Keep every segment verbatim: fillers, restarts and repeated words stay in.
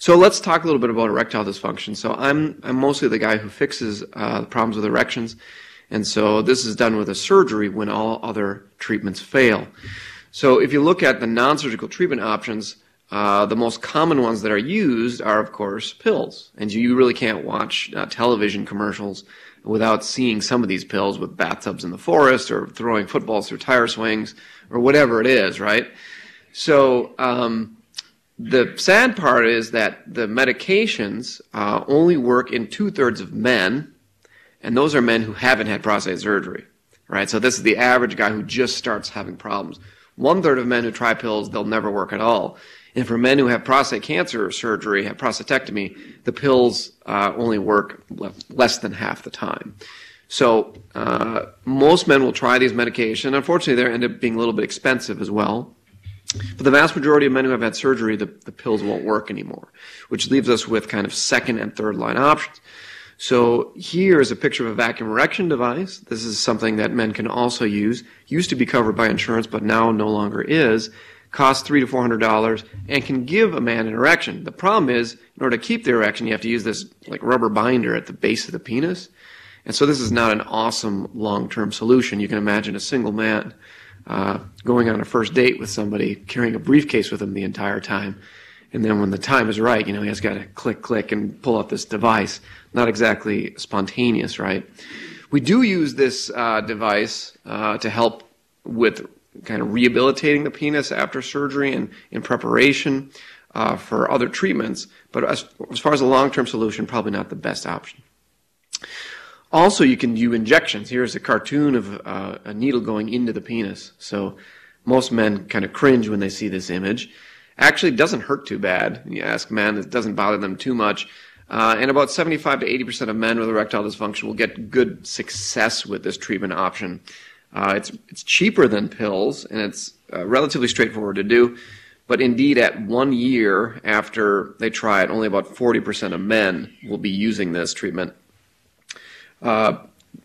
So let's talk a little bit about erectile dysfunction. So I'm, I'm mostly the guy who fixes uh, problems with erections. And so this is done with a surgery when all other treatments fail. So if you look at the non-surgical treatment options, uh, the most common ones that are used are, of course, pills. And you really can't watch uh, television commercials without seeing some of these pills with bathtubs in the forest or throwing footballs through tire swings or whatever it is, right? So um, the sad part is that the medications uh, only work in two-thirds of men, and those are men who haven't had prostate surgery, right? So this is the average guy who just starts having problems. One-third of men who try pills, they'll never work at all. And for men who have prostate cancer surgery, have prostatectomy, the pills uh, only work less than half the time. So uh, most men will try these medications. Unfortunately, they end up being a little bit expensive as well. For the vast majority of men who have had surgery, the, the pills won't work anymore, which leaves us with kind of second and third line options. So here is a picture of a vacuum erection device. This is something that men can also use. Used to be covered by insurance, but now no longer is. Costs three to four hundred dollars and can give a man an erection. The problem is, in order to keep the erection, you have to use this like rubber binder at the base of the penis. And so this is not an awesome long-term solution. You can imagine a single man uh, going on a first date with somebody, carrying a briefcase with him the entire time. And then when the time is right, you know, he has got to click, click, and pull out this device. Not exactly spontaneous, right? We do use this uh, device uh, to help with kind of rehabilitating the penis after surgery and in preparation uh, for other treatments. But as, as far as a long-term solution, probably not the best option. Also, you can do injections. Here's a cartoon of uh, a needle going into the penis. So most men kind of cringe when they see this image. Actually, it doesn't hurt too bad. You ask men, it doesn't bother them too much. Uh, and about seventy-five to eighty percent of men with erectile dysfunction will get good success with this treatment option. Uh, it's, it's cheaper than pills, and it's uh, relatively straightforward to do. But indeed, at one year after they try it, only about forty percent of men will be using this treatment. Uh,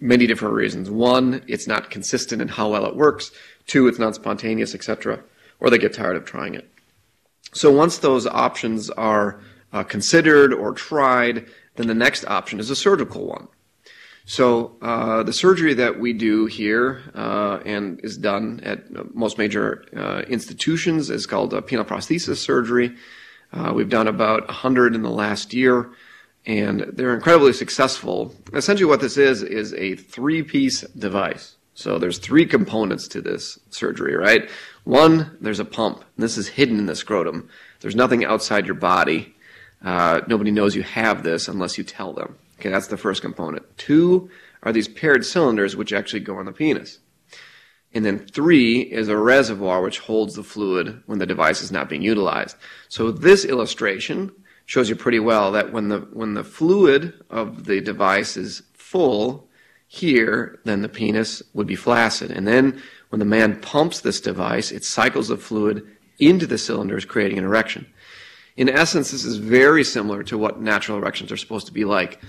many different reasons. One, it's not consistent in how well it works. Two, it's not spontaneous, et cetera. Or they get tired of trying it. So once those options are uh, considered or tried, then the next option is a surgical one. So uh, the surgery that we do here uh, and is done at most major uh, institutions is called uh, penile prosthesis surgery. Uh, we've done about one hundred in the last year, and they're incredibly successful. Essentially what this is is a three-piece device. So there's three components to this surgery, right? One, there's a pump. This is hidden in the scrotum. There's nothing outside your body. Uh, nobody knows you have this unless you tell them. Okay, that's the first component. Two are these paired cylinders which actually go on the penis. And then three is a reservoir which holds the fluid when the device is not being utilized. So this illustration shows you pretty well that when the, when the fluid of the device is full, here, then the penis would be flaccid. And then when the man pumps this device, it cycles the fluid into the cylinders, creating an erection. In essence, this is very similar to what natural erections are supposed to be like.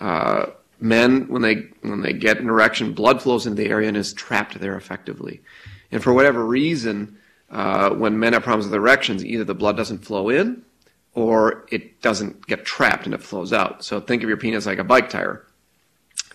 Uh, men, when they, when they get an erection, blood flows into the area and is trapped there effectively. And for whatever reason, uh, when men have problems with erections, either the blood doesn't flow in or it doesn't get trapped and it flows out. So think of your penis like a bike tire.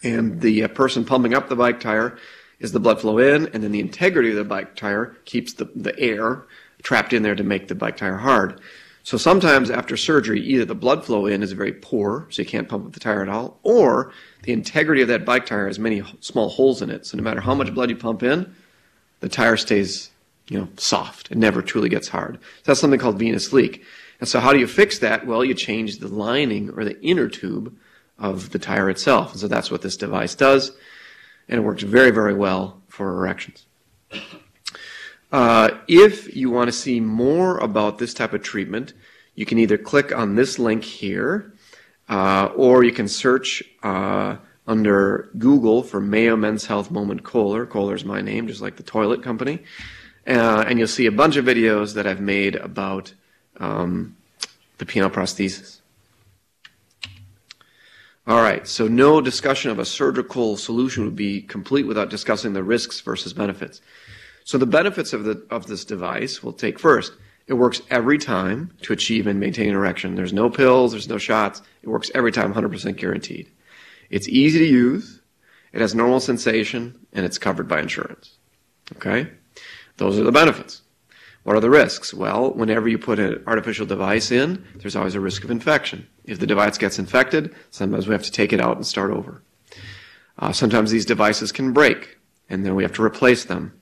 And the person pumping up the bike tire is the blood flow in, and then the integrity of the bike tire keeps the, the air trapped in there to make the bike tire hard. So sometimes after surgery, either the blood flow in is very poor, so you can't pump up the tire at all, or the integrity of that bike tire has many small holes in it. So no matter how much blood you pump in, the tire stays, you know, soft. It never truly gets hard. So that's something called venous leak. And so how do you fix that? Well, you change the lining or the inner tube of the tire itself. And so that's what this device does, and it works very, very well for erections. Uh, if you want to see more about this type of treatment, you can either click on this link here, uh, or you can search uh, under Google for Mayo Men's Health Moment Kohler. Kohler's my name, just like the toilet company. Uh, and you'll see a bunch of videos that I've made about um, the penile prosthesis. All right, so no discussion of a surgical solution would be complete without discussing the risks versus benefits. So the benefits of, the, of this device we'll take first. It works every time to achieve and maintain an erection. There's no pills, there's no shots. It works every time, one hundred percent guaranteed. It's easy to use, it has normal sensation, and it's covered by insurance. Okay? Those are the benefits. What are the risks? Well, whenever you put an artificial device in, there's always a risk of infection. If the device gets infected, sometimes we have to take it out and start over. Uh, sometimes these devices can break, and then we have to replace them.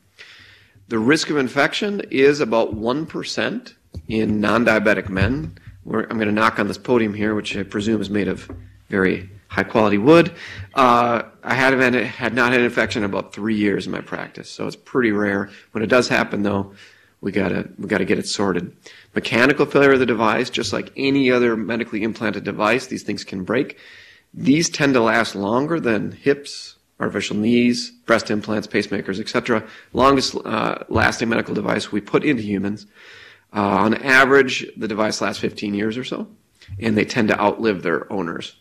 The risk of infection is about one percent in non-diabetic men. We're, I'm going to knock on this podium here, which I presume is made of very high-quality wood. Uh, I had, had not had an infection in about three years in my practice, so it's pretty rare. When it does happen, though, we gotta we gotta get it sorted. Mechanical failure of the device, just like any other medically implanted device, these things can break. These tend to last longer than hips, artificial knees, breast implants, pacemakers, et cetera. Longest uh, lasting medical device we put into humans. Uh, on average, the device lasts fifteen years or so, and they tend to outlive their owners.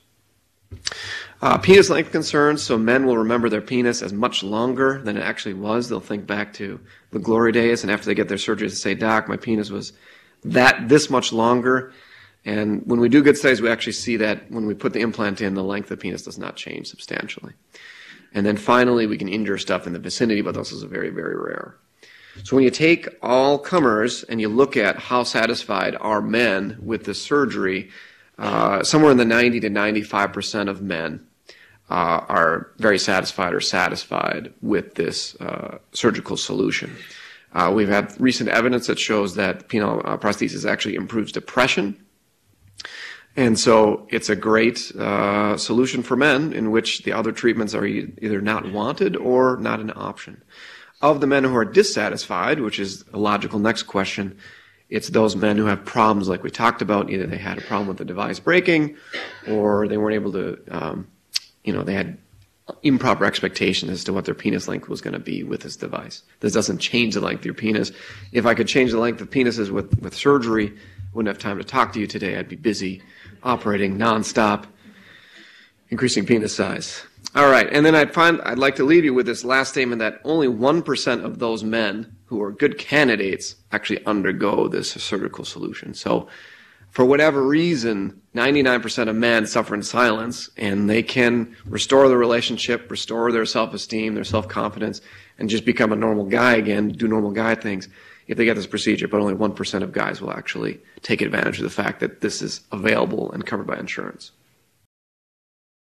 Uh, penis length concerns, so men will remember their penis as much longer than it actually was. They'll think back to the glory days, and after they get their surgery to say, "Doc, my penis was that this much longer." And when we do good studies, we actually see that when we put the implant in, the length of the penis does not change substantially. And then finally, we can injure stuff in the vicinity, but this is very, very rare. So when you take all comers and you look at how satisfied are men with the surgery, uh, somewhere in the ninety to ninety-five percent of men uh, are very satisfied or satisfied with this uh, surgical solution. Uh, we've had recent evidence that shows that penile uh, prosthesis actually improves depression. And so it's a great uh, solution for men in which the other treatments are e either not wanted or not an option. Of the men who are dissatisfied, which is a logical next question, it's those men who have problems like we talked about. Either they had a problem with the device breaking, or they weren't able to, um, you know, they had improper expectations as to what their penis length was going to be with this device. This doesn't change the length of your penis. If I could change the length of penises with, with surgery, wouldn't have time to talk to you today. I'd be busy operating nonstop, increasing penis size. All right, and then I'd, find, I'd like to leave you with this last statement that only one percent of those men who are good candidates actually undergo this surgical solution. So for whatever reason, ninety-nine percent of men suffer in silence, and they can restore the relationship, restore their self-esteem, their self-confidence, and just become a normal guy again, do normal guy things, if they get this procedure, but only one percent of guys will actually take advantage of the fact that this is available and covered by insurance.